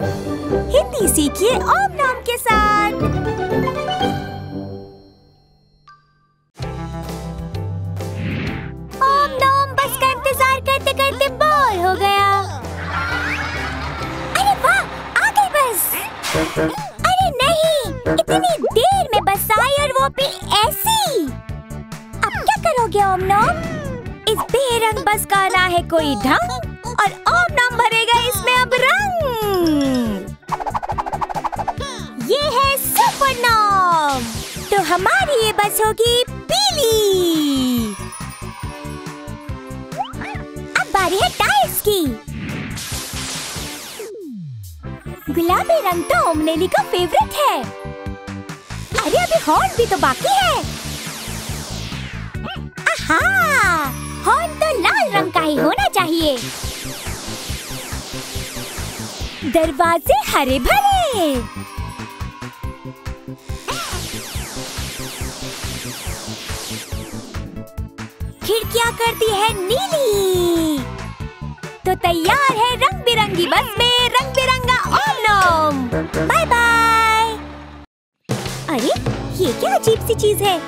हिंदी सीखिए ओम नाम के साथ। ओम नोम बस का इंतजार करते करते बोर हो गया। अरे वाह, आ गई बस। अरे नहीं, इतनी देर में बस आई और वो भी ऐसी। अब क्या करोगे ओम नोम? इस बेरंग बस का ना है कोई ढंग और ओम नोम भरेगा इसमें अब रंग। ये है सुपर नोम, तो हमारी ये बस होगी पीली। अब बारी है टायर्स की। गुलाबी रंग तो ओम नेली का फेवरेट है। अरे अभी हॉर्न भी तो बाकी है। आहा, हॉर्न तो लाल रंग का ही होना चाहिए। दरवाजे हरे भरे। खिड़कियां कर दी है नीली। तो तैयार है रंग बिरंगी बस में रंग बिरंगा ओम नोम। Bye bye. अरे ये क्या अजीब सी चीज है?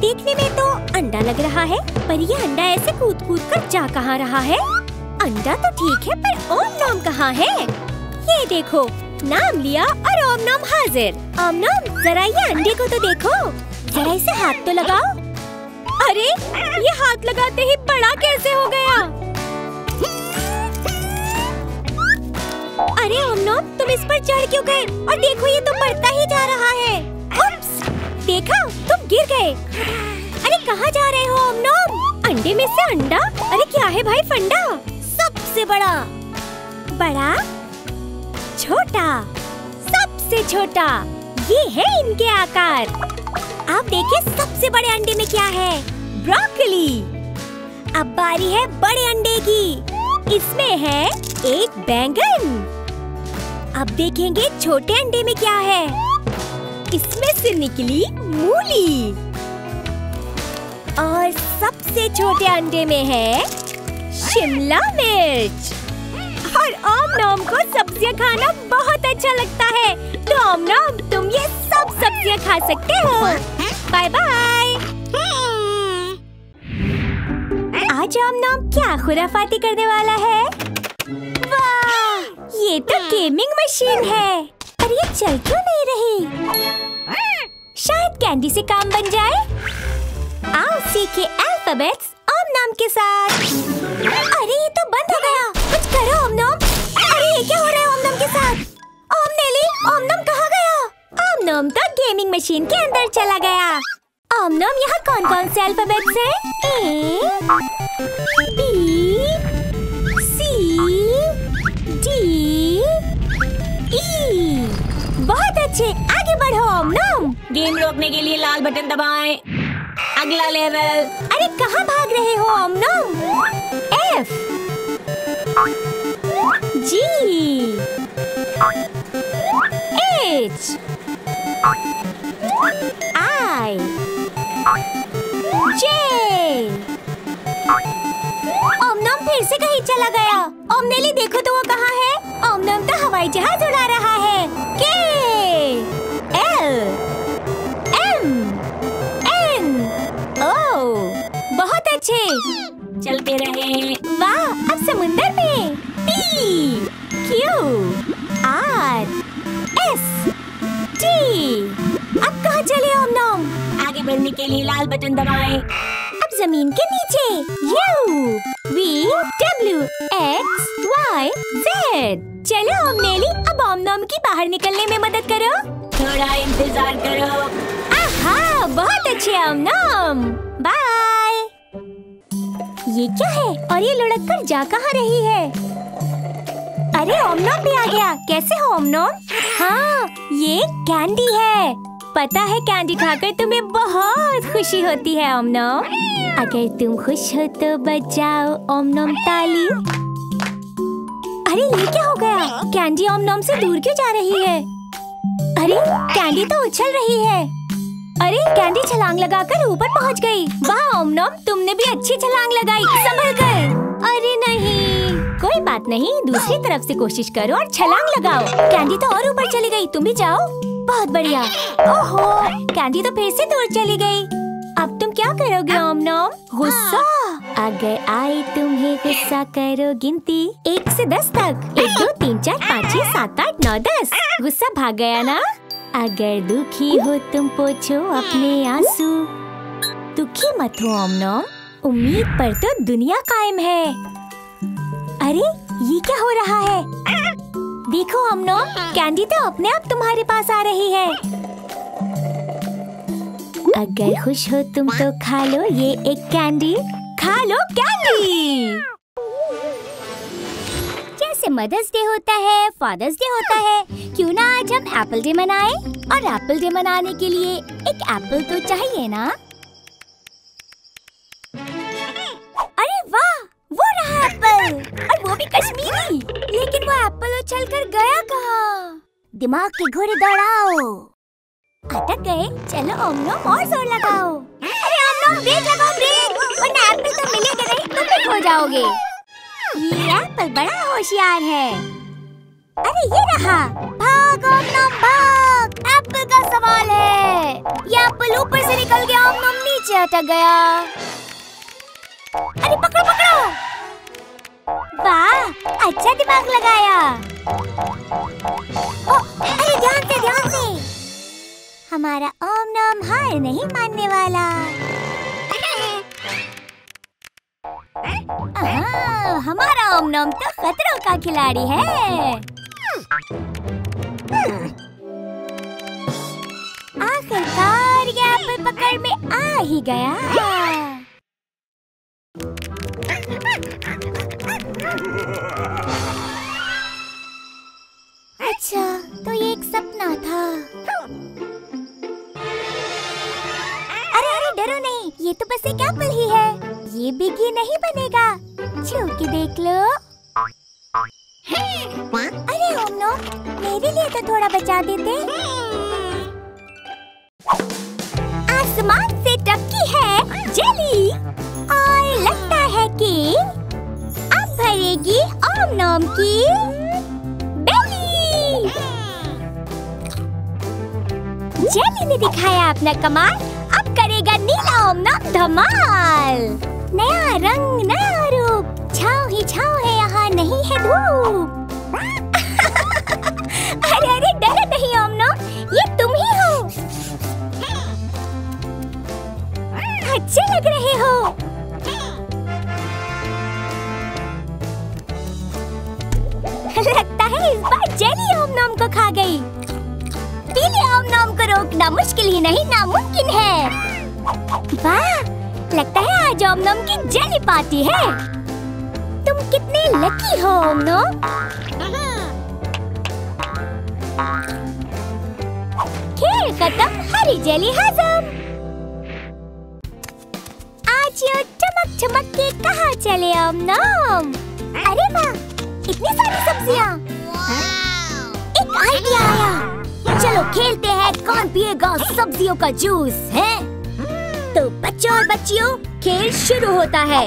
देखने में तो अंडा लग रहा है, पर ये अंडा ऐसे कूद कूद कर जा कहाँ रहा है? अंडा तो ठीक है, पर ओम नोम कहाँ है? ये देखो, नाम लिया और ओम नोम हाजिर। ओम नोम जरा ये अंडे को तो देखो, जरा इसे हाथ तो लगाओ। अरे ये हाथ लगाते ही बड़ा कैसे हो गया? अरे ओम नोम तुम इस पर चढ़ क्यों गए? और देखो ये तो बढ़ता ही जा रहा है। उप्स, देखा तुम गिर गए। अरे कहाँ जा रहे हो ओम नोम? अंडे में से अंडा? अरे क्या है भाई फंडा? सबसे बड़ा, बड़ा, छोटा, सबसे छोटा, ये है इनके आकार। आप देखिए सबसे बड़े अंडे में क्या है? ब्रोकली। अब बारी है बड़े अंडे की। इसमें है एक बैंगन। अब देखेंगे छोटे अंडे में क्या है? इसमें से निकली मूली। और सबसे छोटे अंडे में है शिमला मिर्च। और ओम नोम को सब्जियां खाना बहुत अच्छा लगता है, तो ओम नोम तुम ये सब सब्जियां खा सकते हो। Bye bye. आज ओम नोम क्या खुराफाती करने वाला है? वाह, ये तो गेमिंग मशीन है। पर ये चल क्यों नहीं रही? शायद कैंडी से काम बन जाए। आओ सीखे अल्फाबेट्स ओम नोम के साथ। अरे ये तो बंद हो गया, कुछ करो ओम नोम। अरे ये क्या हो रहा है ओम नोम के साथ? ओम नेली, ओम नोम कहाँ गया? ओम नोम तो गेमिंग मशीन के अंदर चला गया। ओम नोम यहाँ कौन कौन से अल्फाबेट्स हैं? A, B, C, D, E. बहुत अच्छे, आगे बढ़ो ओम नोम। गेम रोकने के लिए लाल बटन दबाएं। अगला लेवल। अरे कहाँ भाग रहे हो Om Nom? F, G, H, I, J। Om Nom फिर से कहीं चला गया। ओम नेली देखो तो वो कहाँ है? ओम नोम तो हवाई जहाज उड़ा रहा है। K, L, M, N, O। बहुत अच्छे, चलते रहे। वाह, अब समुंदर में। P, Q, R, S, T। अब कहाँ चले ओम नोम? आगे बढ़ने के लिए लाल बटन दबाएं। अब जमीन के नीचे। U, V, W, X, Y, Z। चलो ओम नेली, अब ओम नोम की बाहर निकलने में मदद करो। थोड़ा इंतजार करो। आहा, बहुत अच्छे ओम नोम। बाय। ये क्या है? और ये लुढ़क कर जा कहाँ रही है? अरे ओम नोम भी आ गया। कैसे हो ओम नोम? हाँ, ये कैंडी है। पता है कैंडी खाकर तुम्हें बहुत खुशी होती है ओम नोम। अगर तुम खुश हो तो बजाओ ओम नोम ताली। अरे ये क्या हो गया? कैंडी ओम नोम से दूर क्यों जा रही है? अरे कैंडी तो उछल रही है। अरे कैंडी छलांग लगाकर ऊपर पहुंच गई। वाह ओम नोम, तुमने भी अच्छी छलांग लगाई, संभल कर। अरे नहीं, कोई बात नहीं, दूसरी तरफ से कोशिश करो और छलांग लगाओ। कैंडी तो और ऊपर चली गई, तुम भी जाओ। बहुत बढ़िया। ओहो, कैंडी तो फिर से दूर चली गई। अब तुम क्या करोगे ओम नॉम? गुस्सा। अगर आए तुम्हें गुस्सा करो गिनती 1 से 10 तक। 1 2 3 4 5 6 7 8 9 10। गुस्सा भाग गया ना। अगर दुखी हो तुम पोछो अपने आंसू। दुखी मत हो ओम नॉम, उम्मीद पर तो दुनिया कायम है। अरे ये क्या हो रहा है? देखो ओम नॉम, कैंडी तो अपने आप तुम्हारे पास आ रही है। अगर खुश हो तुम तो खा लो ये एक कैंडी। खा लो कैंडी। जैसे मदर्स डे होता है, फादर्स डे होता है, क्यों ना आज हम एप्पल डे मनाएं? और एप्पल डे मनाने के लिए एक एप्पल तो चाहिए ना। अरे वाह, वो रहा एप्पल, और वो भी कश्मीरी। लेकिन वो एप्पल उछलकर गया कहाँ? दिमाग के घोड़े दौड़ाओ। अटक गए। चलो ओम नॉम और जोर लगाओ। अरे ओम नॉम ब्रेक लगाओ, ब्रेक, वरना एप्पल तो मिलेगा नहीं, तुम भी खो जाओगे। ये एप्पल बड़ा होशियार है। अरे ये रहा, भाग ओम नॉम भाग, एप्पल का सवाल है। ये एप्पल ऊपर से निकल गया, ओम नॉम नीचे अटक गया। अरे पकड़ो पकड़ो। वाह, अच्छा दिमाग लगाया। ओ, अरे ध्यान से ध्यान से। हमारा ओम नॉम हार नहीं मानने वाला। हमारा ओम नॉम तो खतरों का खिलाड़ी है। आखिरकार ये एप्पल पकड़ में आ ही गया। अच्छा, तो ये एक सपना था। अरे अरे डरो नहीं, ये तो बस एक एप्पल ही है, ये बिगी नहीं बनेगा। छू के देख लो। अरे ओम नॉम, मेरे लिए तो थोड़ा बचा देते। आसमान से टपकी है जेली, और लगता है कि अब भरेगी ओम नॉम की बेली। जेली ने दिखाया अपना कमाल, अब करेगा नीला ओम नॉम धमाल। नया रंग नया रूप, छाव है यहाँ नहीं है धूप। अरे अरे डरो नहीं ओम नॉम, ये तुम ही हो। अच्छे लग रहे हो। लगता है इस बार जेली ओम नॉम को खा गई। पीले ओम नॉम को रोकना मुश्किल ही नहीं नामुमकिन है। वाह, लगता है आज ओम नॉम की जेली पार्टी है। तुम कितने लकी हो ओम नॉम। खेल खत्म, हरी जेली हजम। आज ये चमक चमक के कहाँ चले ओम नॉम? अरे वाह, इतनी सारी सब्जियाँ। एक आइडिया आया, चलो खेलते हैं कौन पिएगा सब्जियों का जूस है। तो बच्चों और बच्चियों, खेल शुरू होता है।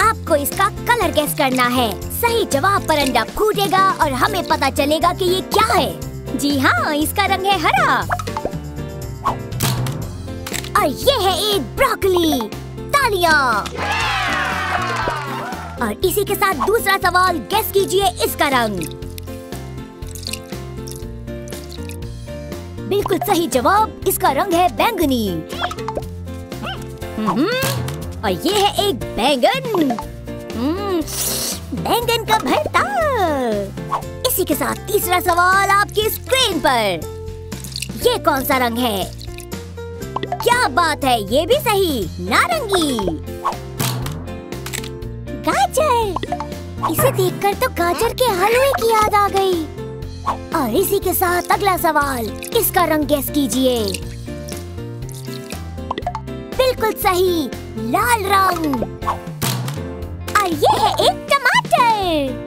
आपको इसका कलर गेस करना है। सही जवाब पर अंडा फूटेगा और हमें पता चलेगा कि ये क्या है। जी हाँ, इसका रंग है हरा, और ये है एक ब्रोकली। तालियां। और इसी के साथ दूसरा सवाल, गेस कीजिए इसका रंग। बिल्कुल सही जवाब, इसका रंग है बैंगनी। और ये है एक बैंगन। बैंगन का भरता। इसी के साथ तीसरा सवाल आपकी स्क्रीन पर। ये कौन सा रंग है? क्या बात है, ये भी सही, नारंगी। गाजर। इसे देखकर तो गाजर के हलवे की याद आ गई। और इसी के साथ अगला सवाल, इसका रंग गेस कीजिए। बिल्कुल सही, लाल रंग। और ये है एक टमाटर।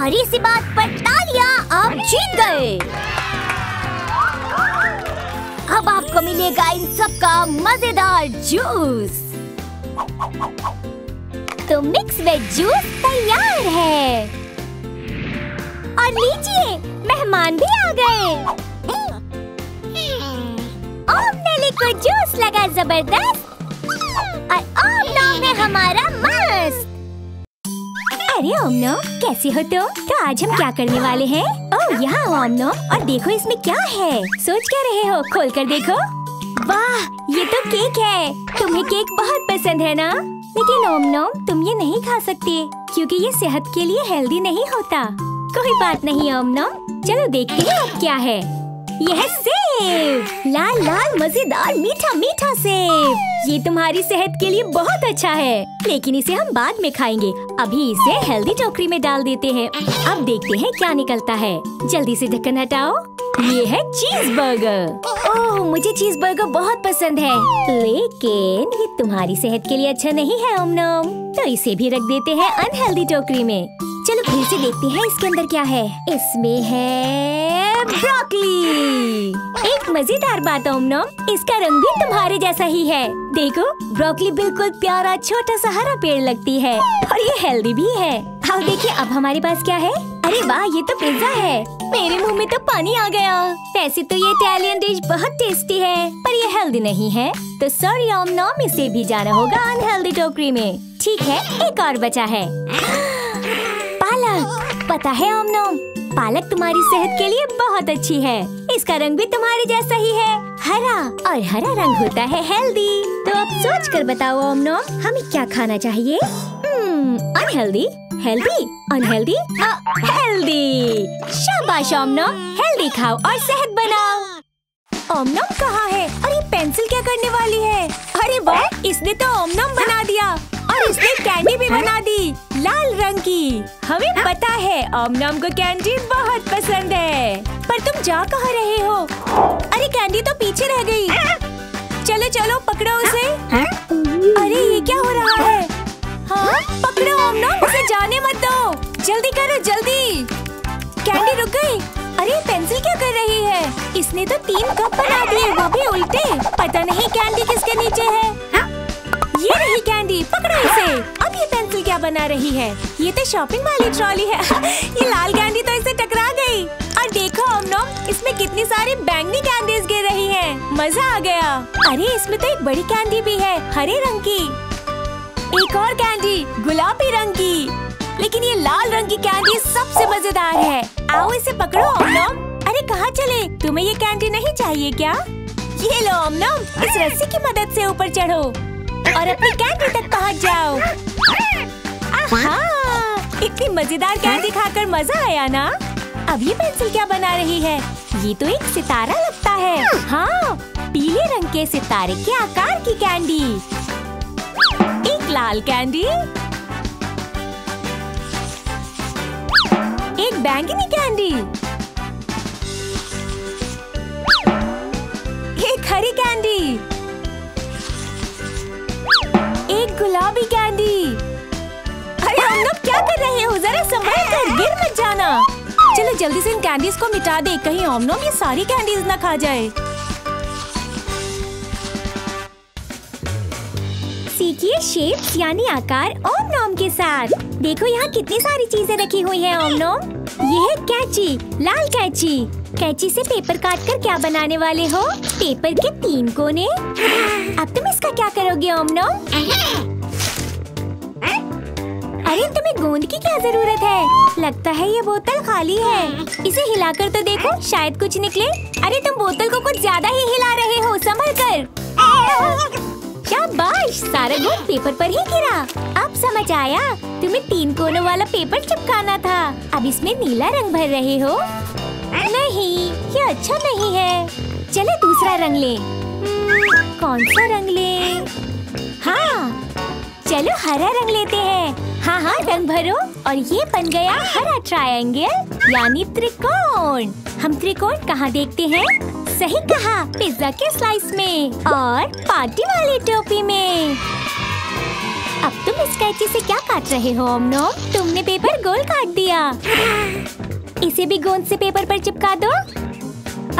और इसी बात पर तालियां, आप जीत गए। अब आपको मिलेगा इन सब का मजेदार जूस। तो मिक्स वेज जूस तैयार है। और लीजिए, मेहमान भी आ गए। ओम नेली को जूस लगा जबरदस्त और ओम नोम है हमारा मस्त। अरे ओम नोम, कैसे हो तुम? तो आज हम क्या करने वाले हैं? ओह यहाँ ओम नोम, और देखो इसमें क्या है। सोच क्या रहे हो? खोल कर देखो। वाह, ये तो केक है। तुम्हें केक बहुत पसंद है ना? लेकिन ओम नोम, तुम ये नहीं खा सकते क्योंकि ये सेहत के लिए हेल्दी नहीं होता। कोई बात नहीं ओम नोम, चलो देखते हैं अब क्या है। यह है सेब, लाल लाल मजेदार मीठा मीठा सेब। ये तुम्हारी सेहत के लिए बहुत अच्छा है, लेकिन इसे हम बाद में खाएंगे। अभी इसे हेल्दी टोकरी में डाल देते हैं। अब देखते हैं क्या निकलता है। जल्दी से ढक्कन हटाओ। ये है चीज बर्गर। ओह, मुझे चीज बर्गर बहुत पसंद है, लेकिन ये तुम्हारी सेहत के लिए अच्छा नहीं है ओम नोम, तो इसे भी रख देते हैं अनहेल्दी टोकरी में। चलो फिर से देखते हैं इसके अंदर क्या है। इसमें है ब्रोकली। एक मजेदार बात ओम नोम, इसका रंग भी तुम्हारे जैसा ही है। देखो, ब्रोकली बिल्कुल प्यारा छोटा सा हरा पेड़ लगती है और ये हेल्दी भी है। आओ देखिए अब हमारे पास क्या है। अरे वाह, ये तो पिज्जा है। मेरे मुंह में तो पानी आ गया। वैसे तो ये इटालियन डिश बहुत टेस्टी है, पर ये हेल्दी नहीं है, तो सॉरी ओम नॉम, इसे भी जाना होगा अनहेल्दी टोकरी में। ठीक है, एक और बचा है, पालक। पता है ओम नॉम, पालक तुम्हारी सेहत के लिए बहुत अच्छी है। इसका रंग भी तुम्हारे जैसा ही है, हरा, और हरा रंग होता है हेल्दी। तो अब सोच कर बताओ ओम नॉम, हमें क्या खाना चाहिए? Unhealthy, healthy, unhealthy, healthy. शाबाश ओम नॉम, हेल्दी खाओ और सेहत बनाओ। ओम नॉम कहाँ है? और ये पेंसिल क्या करने वाली है? अरे वाह, इसने तो ओम नॉम बना दिया और इसने कैंडी भी बना दी, लाल रंग की। हमें पता है ओम नॉम को कैंडी बहुत पसंद है, पर तुम जा कहाँ रहे हो? अरे कैंडी तो पीछे रह गई। चलो चलो, पकड़ो उसे। अरे ये क्या हो रहा है? हाँ, पकड़ो ओम नॉम, उसे जाने मत दो। जल्दी करो, जल्दी। कैंडी रुक गई। अरे पेंसिल क्या कर रही है? इसने तो 3 कप बना दिए, वो भी उल्टे। पता नहीं कैंडी किसके नीचे है। ये रही कैंडी, पकड़ो इसे। अब ये पेंसिल क्या बना रही है? ये तो शॉपिंग वाली ट्रॉली है। ये लाल कैंडी तो इसे टकरा गयी। और देखो ओम नॉम, इसमें कितनी सारी बैंगनी कैंडीज गिर रही है। मजा आ गया। अरे इसमें तो एक बड़ी कैंडी भी है, हरे रंग की। एक और कैंडी, गुलाबी रंग की। लेकिन ये लाल रंग की कैंडी सबसे मजेदार है। आओ इसे पकड़ो ओम नॉम। अरे कहाँ चले? तुम्हें ये कैंडी नहीं चाहिए क्या? ये लो ओम नॉम, इस रस्सी की मदद से ऊपर चढ़ो और अपनी कैंडी तक पहुँच जाओ। आहा, इतनी मजेदार कैंडी खाकर मजा आया ना? अब ये पेंसिल क्या बना रही है? ये तो एक सितारा लगता है। हाँ, पीले रंग के सितारे के आकार की कैंडी। लाल कैंडी, एक बैंगनी कैंडी, एक हरी कैंडी, एक गुलाबी कैंडी। अरे हम लोग क्या कर रहे हो? जरा संभल कर, गिर मत जाना। चलो जल्दी से इन कैंडीज को मिटा दे, कहीं ओम नॉम ये सारी कैंडीज ना खा जाए। ये शेप्स यानी आकार ओम नॉम के साथ। देखो यहाँ कितनी सारी चीजें रखी हुई है ओम नॉम। ये है कैंची, लाल कैंची। कैंची से पेपर काट कर क्या बनाने वाले हो? पेपर के 3 कोने। अब तुम इसका क्या करोगे ओम नॉम? अरे तुम्हें गोंद की क्या जरूरत है? लगता है ये बोतल खाली है। इसे हिलाकर तो देखो, शायद कुछ निकले। अरे तुम बोतल को कुछ ज्यादा ही हिला रहे हो, संभल कर। शाबाश, सारा गोंद पेपर पर ही गिरा। अब समझ आया, तुम्हें 3 कोनों वाला पेपर चिपकाना था। अब इसमें नीला रंग भर रहे हो। नहीं, ये अच्छा नहीं है। चलो दूसरा रंग ले। कौन सा रंग ले? हाँ, चलो हरा रंग लेते हैं। हाँ, रंग भरो और ये बन गया हरा ट्रायंगल यानी त्रिकोण। हम त्रिकोण कहाँ देखते हैं? सही कहा, पिज्जा के स्लाइस में और पार्टी वाली टोपी में। अब तुम इस कैंची से क्या काट रहे हो ओम नॉम? तुमने पेपर गोल काट दिया। इसे भी गोंद से पेपर पर चिपका दो।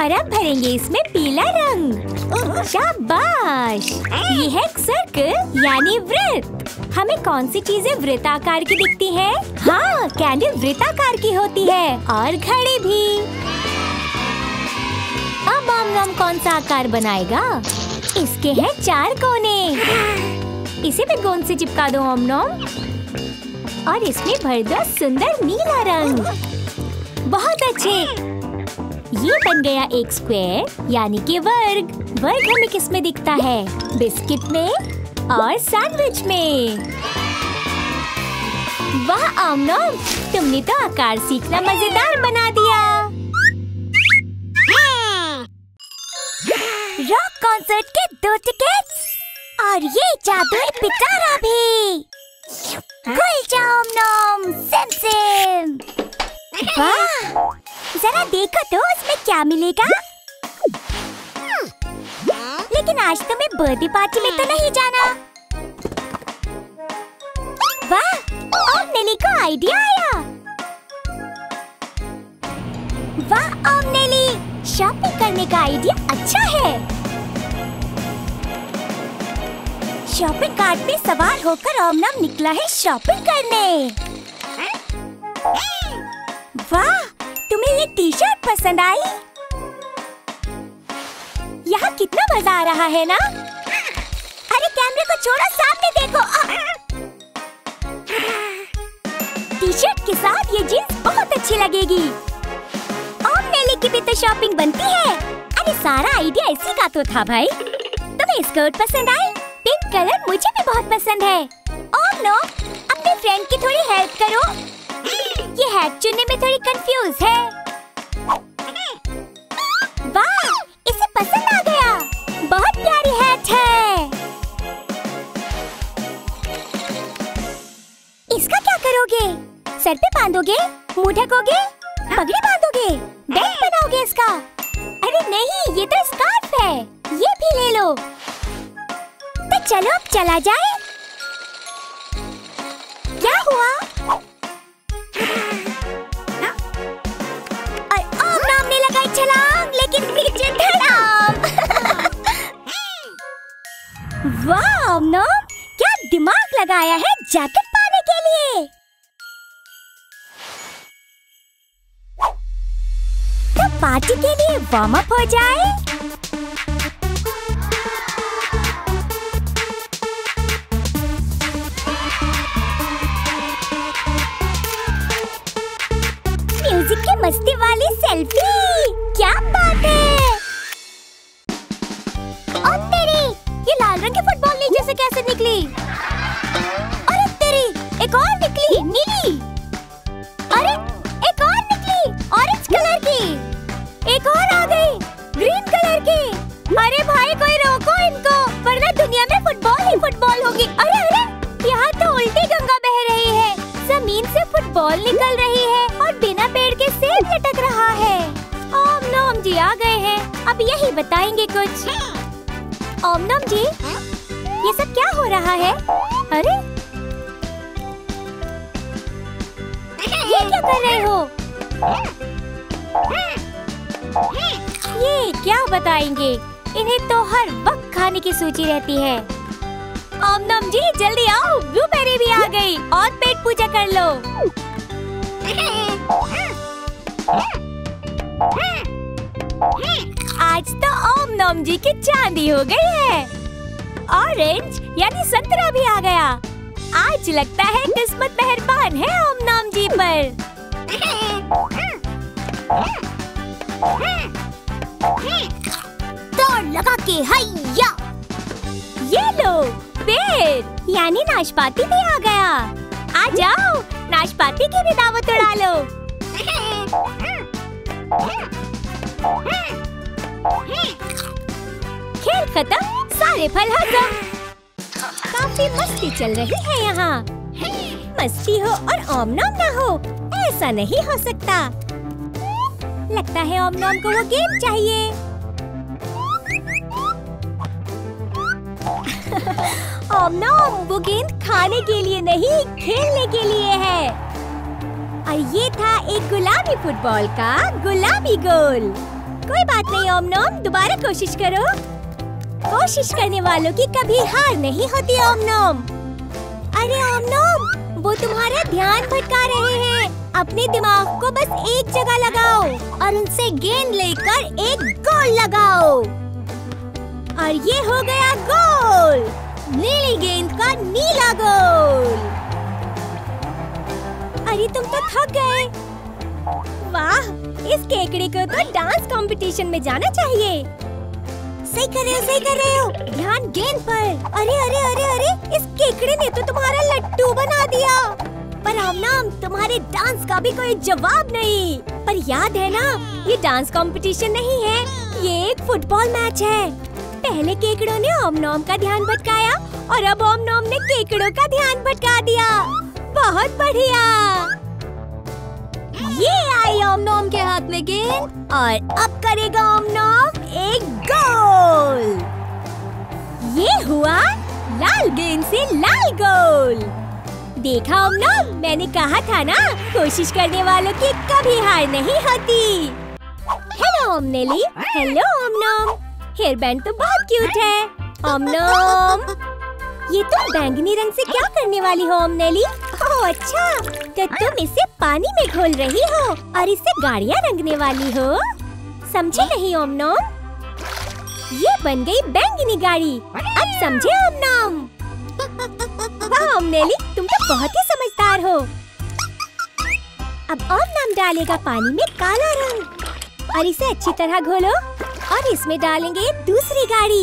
और अब भरेंगे इसमें पीला रंग। शाबाश! ये है एक सर्कल यानी वृत्त। हमें कौन सी चीजें वृत्ताकार की दिखती है? हाँ, कैंडल वृत्ताकार की होती है और घड़ी भी। अब ओम नॉम कौन सा आकार बनाएगा? इसके हैं 4 कोने। इसे भी गोंद से चिपका दो ओम नॉम और इसमें भर दो सुंदर नीला रंग। बहुत अच्छे, ये बन गया एक स्क्वायर यानी कि वर्ग। वर्ग हमें किस में दिखता है? बिस्किट में और सैंडविच में। वाह ओम नॉम, तुमने तो आकार सीखना मजेदार बना दिया। रॉक कॉन्सर्ट के 2 टिकट्स और ये जादुई पिटारा भी। खुल जाओ ओम नॉम, सिम सिम। वाह, जरा देखो तो उसमें क्या मिलेगा। लेकिन आज तुम्हें बर्थडे पार्टी में तो नहीं जाना। वाह, ओम नेली को आइडिया आया। वाह ओम नेली, शॉपिंग करने का आइडिया अच्छा है। शॉपिंग कार्ट में सवार होकर ओम नॉम निकला है शॉपिंग करने। वाह, तुम्हें ये टी-शर्ट पसंद आई? यहाँ कितना मजा आ रहा है ना? अरे कैमरे को छोड़ो, सामने देखो। टी-शर्ट के साथ ये जीन्स बहुत अच्छी लगेगी। ओम नेली की भी तो शॉपिंग बनती है। अरे सारा आइडिया इसी का तो था भाई। तुम्हें स्कर्ट पसंद आई? पिंक कलर मुझे भी बहुत पसंद है। ओम नॉम, अपने फ्रेंड की थोड़ी हेल्प करो। ये हैट चुनने में थोड़ी कंफ्यूज है। वाह, इसे पसंद आ गया। बहुत प्यारी हैट है। इसका क्या करोगे? सर पे बांधोगे? मुँह ढकोगे? पगड़ी बांधोगे? बेल्ट बनाओगे इसका? अरे नहीं, ये तो स्कार्फ है। ये भी ले लो। तो चलो अब चला जाए। क्या हुआ? वाह ओम नॉम, क्या दिमाग लगाया है जैकेट पाने के लिए। तो पार्टी के लिए वार्म अप हो जाए। म्यूजिक की मस्ती वाली सेल्फी, क्या बात है। फुटबॉल नीचे से कैसे निकली? अरे तेरी, एक और निकली नीली। अरे एक और निकली ऑरेंज कलर की। एक और आ गई ग्रीन कलर की। अरे भाई कोई रोको इनको, वरना दुनिया में फुटबॉल ही फुटबॉल होगी। अरे अरे, यहाँ तो उल्टी गंगा बह रही है। जमीन से फुटबॉल निकल रही है और बिना पेड़ के सेब लटक रहा है। ओम नॉम जी आ गए हैं, अब यही बताएंगे कुछ। ओम नॉम जी, ये सब क्या हो रहा है? अरे ये क्या कर रहे हो? ये क्या बताएंगे? इन्हें तो हर वक्त खाने की सूची रहती है। ओम नॉम जी जल्दी आओ, ब्लूबेरी भी आ गई और पेट पूजा कर लो। आज तो ओम नॉम जी की चांदी हो गई है। ऑरेंज यानी संतरा भी आ गया। आज लगता है किस्मत मेहरबान है ओम नॉम जी पर। दौड़ लगा के हैया। ये लो, पेड़ यानी नाशपाती भी आ गया। आ जाओ, नाशपाती की भी दावत उड़ा लो। खेल खत्म, सारे फल हजम। काफी मस्ती चल रही है यहाँ। मस्ती हो और ओम नॉम ना हो, ऐसा नहीं हो सकता। लगता है ओम नॉम को वो गेम चाहिए। ओम नॉम, वो गेंद खाने के लिए नहीं, खेलने के लिए है। और ये था एक गुलाबी फुटबॉल का गुलाबी गोल। कोई बात नहीं ओम नोम, दोबारा कोशिश करो। कोशिश करने वालों की कभी हार नहीं होती ओम नोम। अरे ओम नोम, वो तुम्हारा ध्यान भटका रहे हैं। अपने दिमाग को बस एक जगह लगाओ और उनसे गेंद लेकर एक गोल लगाओ। और ये हो गया गोल, नीली गेंद का नीला गोल। अरे तुम तो थक गए। वाह, इस केकड़े को तो डांस कंपटीशन में जाना चाहिए। सही कर रहे हो, ध्यान गेंद पर। अरे अरे अरे अरे, इस केकड़े ने तो तुम्हारा लट्टू बना दिया। पर ओम नॉम, तुम्हारे डांस का भी कोई जवाब नहीं। पर याद है ना, ये डांस कंपटीशन नहीं है, ये एक फुटबॉल मैच है। पहले केकड़ों ने ओम नॉम का ध्यान भटकाया और अब ओम नॉम ने केकड़ों का ध्यान भटका दिया। बहुत बढ़िया। ये आई ओम नॉम के हाथ में गेंद और अब करेगा ओम नॉम एक गोल। ये हुआ लाल गेंद से लाल गोल। देखा ओम नॉम, मैंने कहा था ना, कोशिश करने वालों की कभी हार नहीं होती। Hello Om Nelly, hello Om Nom. Hair band तो बहुत क्यूट है। ओम नॉम, ये तुम बैंगनी रंग से क्या करने वाली हो ओम नेली? ओह अच्छा, तो तुम इसे पानी में घोल रही हो और इससे गाड़ियाँ रंगने वाली हो। समझे नहीं ओम नॉम? ये बन गई बैंगनी गाड़ी। अब समझे ओम नॉम? वाह ओम नेली, तुम तो बहुत ही समझदार हो। अब ओम नॉम डालेगा पानी में काला रंग और इसे अच्छी तरह घोलो और इसमें डालेंगे दूसरी गाड़ी।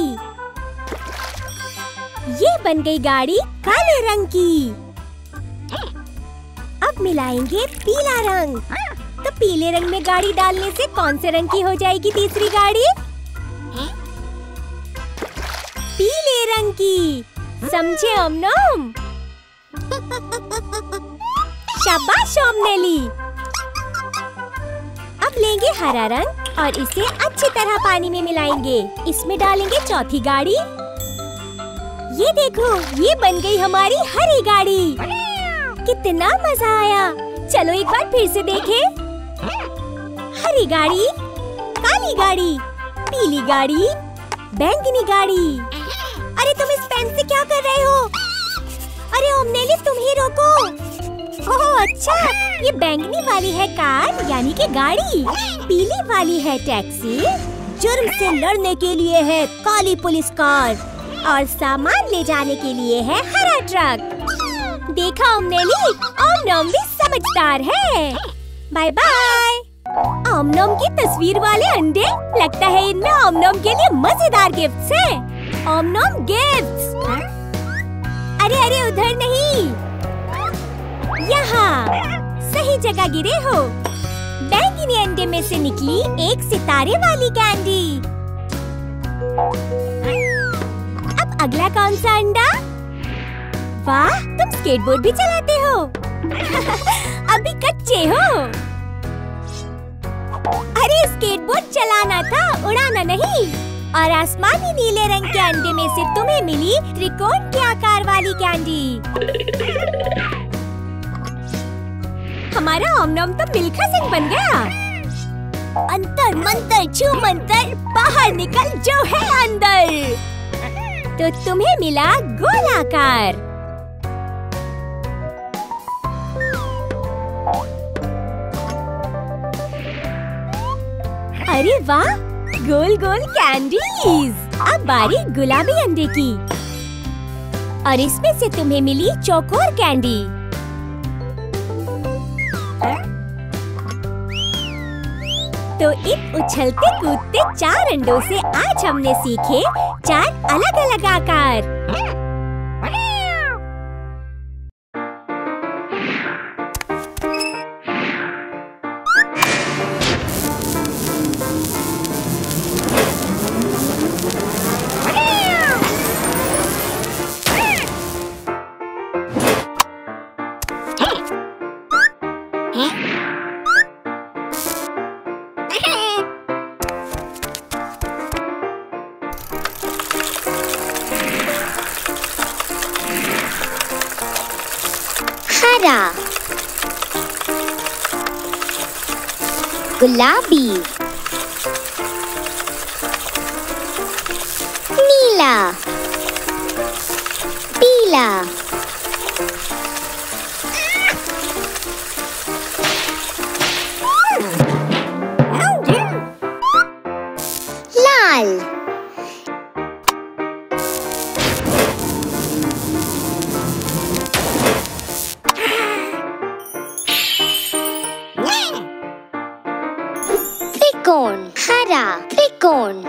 ये बन गई गाड़ी काले रंग की। अब मिलाएंगे पीला रंग। तो पीले रंग में गाड़ी डालने से कौन से रंग की हो जाएगी तीसरी गाड़ी? पीले रंग की। समझे ओम नॉम? शाबाश ओम नेली। अब लेंगे हरा रंग और इसे अच्छी तरह पानी में मिलाएंगे। इसमें डालेंगे चौथी गाड़ी। ये देखो, ये बन गई हमारी हरी गाड़ी। कितना मजा आया। चलो एक बार फिर से देखें। हरी गाड़ी, काली गाड़ी, पीली गाड़ी, बैंगनी गाड़ी। अरे तुम इस पेन से क्या कर रहे हो? अरे ओम नेली, तुम ही रोको। ओह अच्छा, ये बैंगनी वाली है कार यानी कि गाड़ी, पीली वाली है टैक्सी, जुर्म से लड़ने के लिए है काली पुलिस कार और सामान ले जाने के लिए है हरा ट्रक। देखा ओम नेली, ओम नॉम भी समझदार है। Bye bye. ओम नॉम की तस्वीर वाले अंडे, लगता है इनमें ओम नॉम के लिए मजेदार गिफ्ट्स हैं। Om Nom gifts. अरे अरे उधर नहीं, यहाँ। सही जगह गिरे हो। बैंगनी अंडे में से निकली एक सितारे वाली कैंडी। अब अगला कौन सा अंडा? वाह, तुम स्केटबोर्ड भी चलाते हो। अभी कच्चे हो। अरे स्केटबोर्ड चलाना था, उड़ाना नहीं। और आसमानी नीले रंग के अंडे में से तुम्हें मिली त्रिकोण के आकार वाली कैंडी। हमारा ओम नॉम तो मिल्खा सिंह बन गया। अंतर मंतर छू मंतर, बाहर निकल जो है अंदर। तो तुम्हें मिला गोलाकार। अरे वाह, गोल गोल कैंडीज। अब बारी गुलाबी अंडे की और इसमें से तुम्हें मिली चौकोर कैंडी। तो इन उछलते कूदते चार अंडों से आज हमने सीखे चार अलग अलग आकार। गुलाबी, पीला पीला लाल त्रिकोण हरा त्रिकोण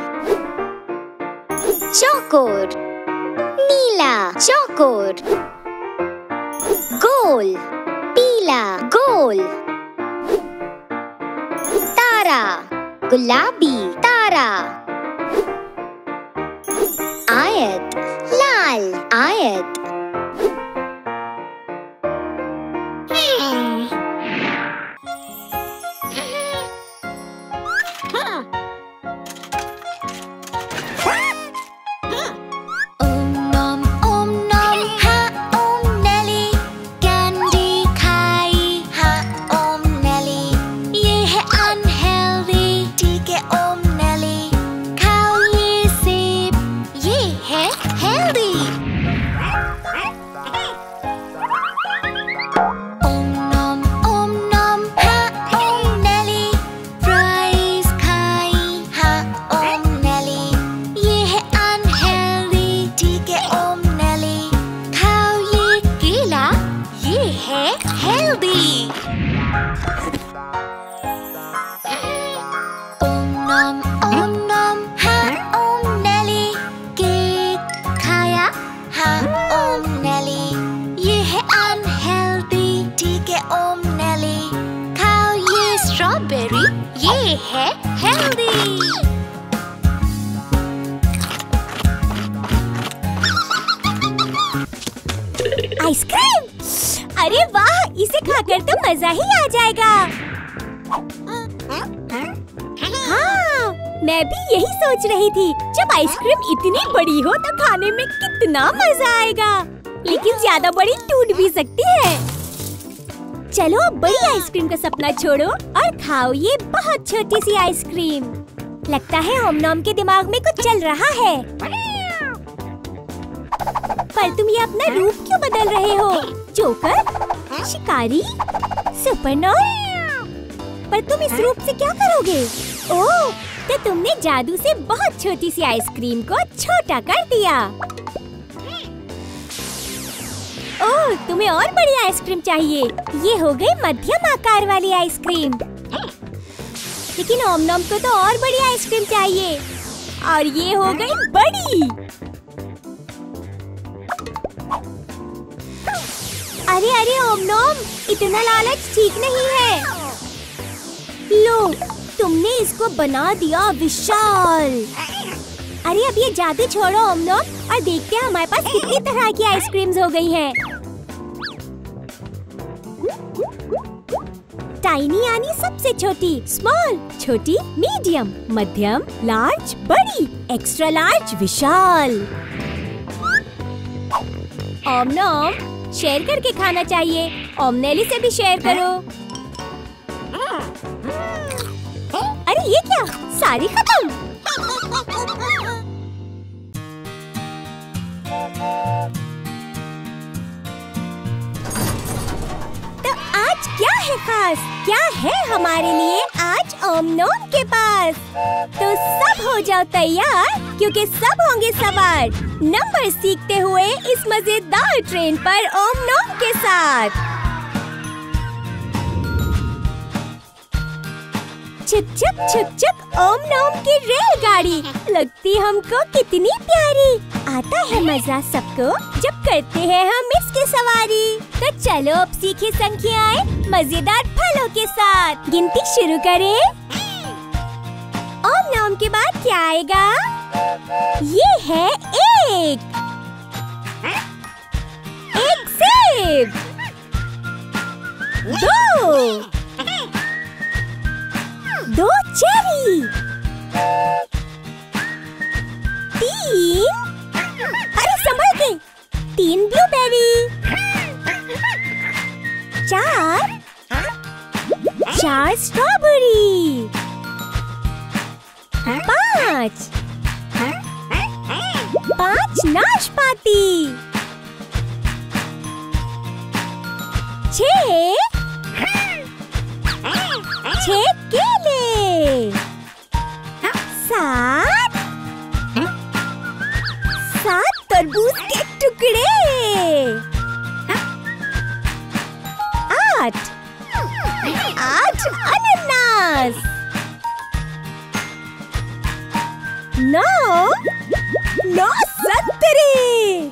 चौकोर नीला चौकोर गोल पीला गोल तारा गुलाबी तारा आयत लाल आयत आइसक्रीम। अरे वाह, इसे खाकर तो मजा ही आ जाएगा। हाँ, मैं भी यही सोच रही थी। जब आइसक्रीम इतनी बड़ी हो तो खाने में कितना मजा आएगा। लेकिन ज्यादा बड़ी टूट भी सकती है। चलो बड़ी आइसक्रीम का सपना छोड़ो और खाओ ये बहुत छोटी सी आइसक्रीम। लगता है ओम नॉम के दिमाग में कुछ चल रहा है। पर तुम ये अपना रूप क्यों बदल रहे हो? जोकर, शिकारी, सुपर नॉम। पर तुम इस रूप से क्या करोगे? ओह, तो तुमने जादू से बहुत छोटी सी आइसक्रीम को छोटा कर दिया। ओह, तुम्हें और बड़ी आइसक्रीम चाहिए। ये हो गई मध्यम आकार वाली आइसक्रीम। लेकिन ओम नॉम को तो और बड़ी आइसक्रीम चाहिए। और ये हो गई बड़ी। अरे अरे ओम नॉम, इतना लालच ठीक नहीं है। लो, तुमने इसको बना दिया विशाल। अरे अब ये जादू छोड़ो ओम नॉम और देखते हैं हमारे पास कितनी तरह की आइसक्रीम्स हो गई हैं। टाइनी यानी सबसे छोटी, स्मॉल छोटी, मीडियम मध्यम, लार्ज बड़ी, एक्स्ट्रा लार्ज विशाल। ओम नॉम, शेयर करके खाना चाहिए। ओम नेली से भी शेयर करो। अरे ये क्या, सारी खत्म। तो आज क्या है खास, क्या है हमारे लिए आज ओम नॉम के पास? तो सब हो जाओ तैयार, क्योंकि सब होंगे सवार नंबर सीखते हुए इस मजेदार ट्रेन पर ओम नॉम के साथ। छुक छुक छुक छुक ओम नॉम की रेलगाड़ी लगती हमको कितनी प्यारी। आता है मजा सबको जब करते हैं हम इसकी सवारी। तो चलो अब सीखे संख्याएं मजेदार फलों के साथ। गिनती शुरू करें। ओम नॉम के बाद क्या आएगा? ये है एक सेब, दो चेरी, तीन ब्लूबेरी, चार स्ट्रॉबेरी, पाँच पाँच नाशपाती, छह केले, सात तरबूज के टुकड़े, आठ अनानास, 9 संतरे,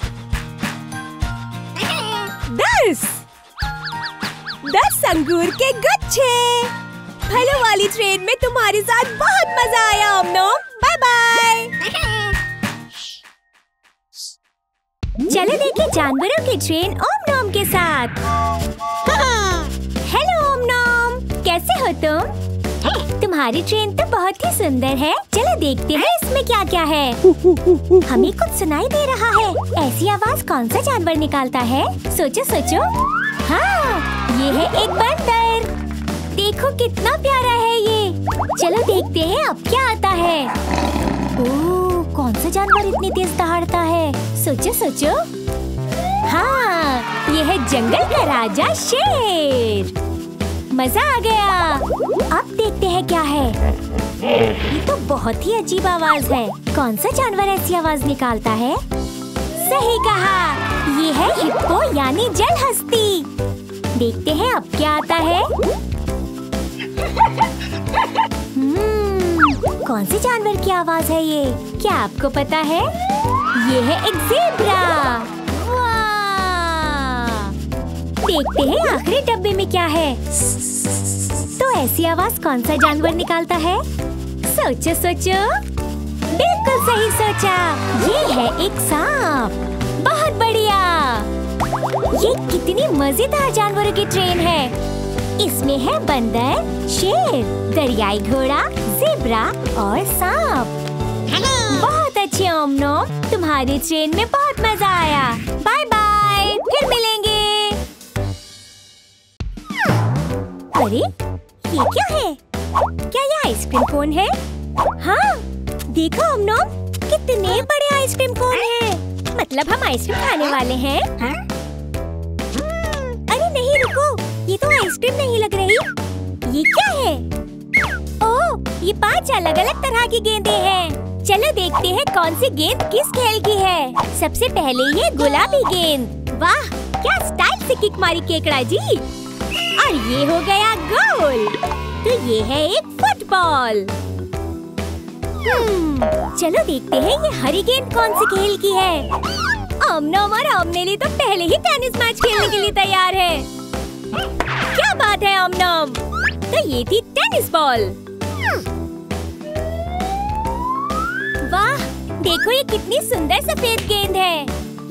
10 अंगूर के गुच्छे। फलों वाली ट्रेन में तुम्हारे साथ बहुत मजा आया ओम नोम, बाय बाय। चलो देखें जानवरों की ट्रेन ओम नोम के साथ। हेलो ओम नोम, कैसे हो तुम? तुम्हारी ट्रेन तो बहुत ही सुंदर है। चलो देखते हैं इसमें क्या क्या है। हमें कुछ सुनाई दे रहा है। ऐसी आवाज कौन सा जानवर निकालता है? सोचो सोचो। हाँ, ये है एक बंदर। देखो कितना प्यारा है ये। चलो देखते हैं अब क्या आता है। ओह, कौन सा जानवर इतनी तेज दहाड़ता है? सोचो सोचो। हाँ, ये है जंगल का राजा शेर। मजा आ गया। अब देखते हैं क्या है। ये तो बहुत ही अजीब आवाज है। कौन सा जानवर ऐसी आवाज निकालता है? सही कहा, ये है हिप्पो यानी जल हस्ती। देखते हैं अब क्या आता है। कौन से जानवर की आवाज है ये? क्या आपको पता है? ये है एक ज़ेब्रा। वाह! देखते हैं आखिरी डब्बे में क्या है। तो ऐसी आवाज कौन सा जानवर निकालता है? सोचो सोचो। बिल्कुल सही सोचा, ये है एक सांप। बहुत बढ़िया। ये कितनी मजेदार जानवरों की ट्रेन है। इसमें है बंदर, शेर, दरियाई घोड़ा, ज़ेब्रा और सांप। बहुत अच्छे ओम नोम, तुम्हारी ट्रेन में बहुत मजा आया। बाय बाय, फिर मिलेंगे। अरे ये क्या है? क्या ये आइसक्रीम कोन है? हाँ देखो ओम नोम, कितने बड़े आइसक्रीम कोन हैं। मतलब हम आइसक्रीम खाने वाले हैं। अरे नहीं रुको, ये तो आइसक्रीम नहीं लग रही। ये क्या है? ओह, ये 5 अलग अलग तरह की गेंदें हैं। चलो देखते हैं कौन सी गेंद किस खेल की है। सबसे पहले ये गुलाबी गेंद। वाह, क्या स्टाइल से किक मारी केकड़ा जी। और ये हो गया गोल। तो ये है एक फुटबॉल। चलो देखते हैं ये हरी गेंद कौन से खेल की है। ओम नोम और ओम नेली तो पहले ही टेनिस मैच खेलने के लिए तैयार है। क्या बात है ओम नोम। तो ये थी टेनिस बॉल। वाह, देखो ये कितनी सुंदर सफेद गेंद है।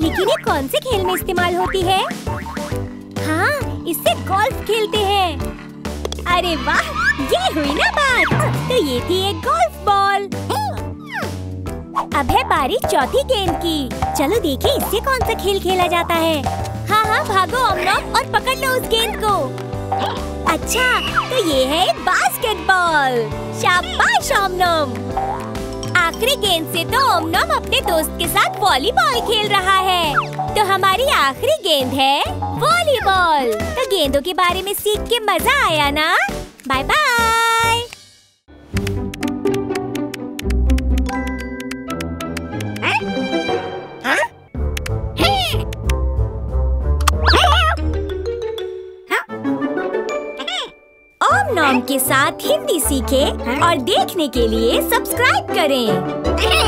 लेकिन ये कौन से खेल में इस्तेमाल होती है? हाँ, इससे गोल्फ खेलते हैं। अरे वाह, ये हुई ना बात। तो ये थी एक गोल्फ बॉल। अब है बारी चौथी गेंद की। चलो देखें इससे कौन सा खेल खेला जाता है। हाँ हाँ, भागो ओम नोम और पकड़ लो उस गेंद को। अच्छा, तो ये है एक बास्केटबॉल। शाबाश ओम नोम। आखिरी गेंद से तो ओम नोम अपने दोस्त के साथ वॉलीबॉल खेल रहा है। तो हमारी आखिरी गेंद है वॉलीबॉल। तो गेंदों के बारे में सीख के मजा आया ना? Bye bye. ओम नॉम के साथ हिंदी सीखें और देखने के लिए सब्सक्राइब करें।